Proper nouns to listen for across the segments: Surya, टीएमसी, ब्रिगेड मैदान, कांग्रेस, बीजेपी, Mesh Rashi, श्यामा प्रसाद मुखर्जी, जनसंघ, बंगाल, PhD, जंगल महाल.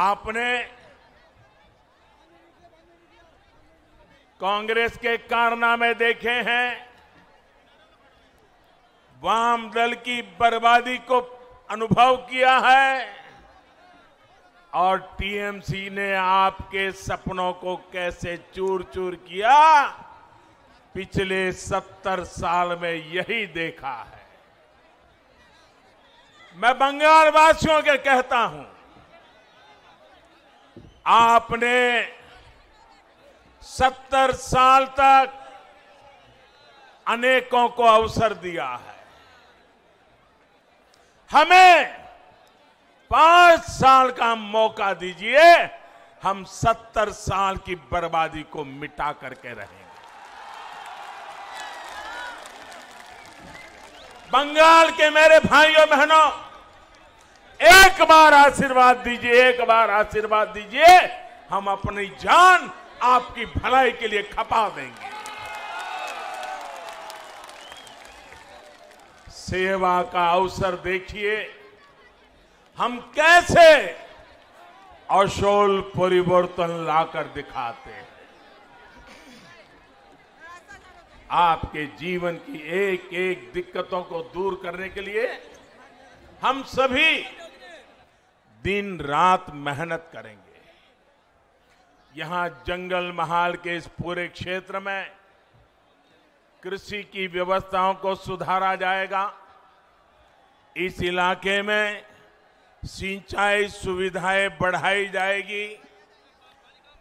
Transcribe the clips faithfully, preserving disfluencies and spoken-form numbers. आपने कांग्रेस के कारनामे देखे हैं, वाम दल की बर्बादी को अनुभव किया है और टीएमसी ने आपके सपनों को कैसे चूर चूर किया, पिछले सत्तर साल में यही देखा है। मैं बंगाल वासियों के कहता हूं, आपने सत्तर साल तक अनेकों को अवसर दिया है, हमें पांच साल का मौका दीजिए, हम सत्तर साल की बर्बादी को मिटा करके रहेंगे। बंगाल के मेरे भाइयों बहनों, एक बार आशीर्वाद दीजिए, एक बार आशीर्वाद दीजिए, हम अपनी जान आपकी भलाई के लिए खपा देंगे। सेवा का अवसर देखिए, हम कैसे असोल परिवर्तन लाकर दिखाते हैं। आपके जीवन की एक एक दिक्कतों को दूर करने के लिए हम सभी दिन रात मेहनत करेंगे। यहां जंगल महाल के इस पूरे क्षेत्र में कृषि की व्यवस्थाओं को सुधारा जाएगा। इस इलाके में सिंचाई सुविधाएं बढ़ाई जाएगी,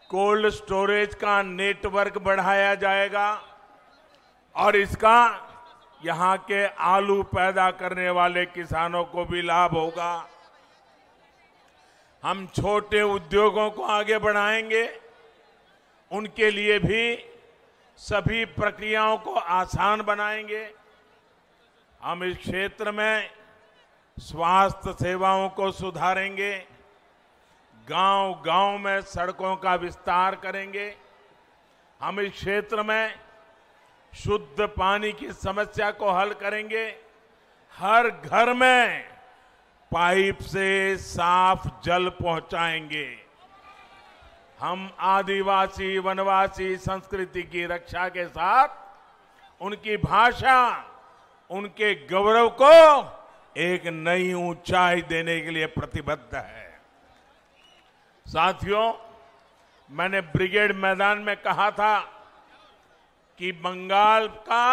कोल्ड स्टोरेज का नेटवर्क बढ़ाया जाएगा और इसका यहाँ के आलू पैदा करने वाले किसानों को भी लाभ होगा। हम छोटे उद्योगों को आगे बढ़ाएंगे, उनके लिए भी सभी प्रक्रियाओं को आसान बनाएंगे। हम इस क्षेत्र में स्वास्थ्य सेवाओं को सुधारेंगे, गांव-गांव में सड़कों का विस्तार करेंगे। हम इस क्षेत्र में शुद्ध पानी की समस्या को हल करेंगे, हर घर में पाइप से साफ जल पहुंचाएंगे। हम आदिवासी वनवासी संस्कृति की रक्षा के साथ उनकी भाषा, उनके गौरव को एक नई ऊंचाई देने के लिए प्रतिबद्ध है। साथियों, मैंने ब्रिगेड मैदान में कहा था कि बंगाल का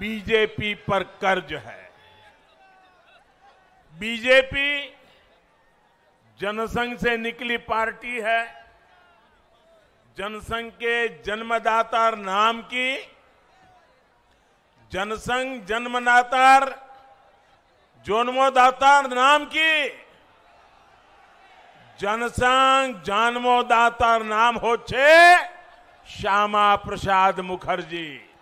बीजेपी पर कर्ज है। बीजेपी जनसंघ से निकली पार्टी है। जनसंघ के जन्मदातार नाम की जनसंघ जन्मदातार जन्मोदातार नाम की जनसंघ जन्मोदातार नाम हो छे श्यामा प्रसाद मुखर्जी।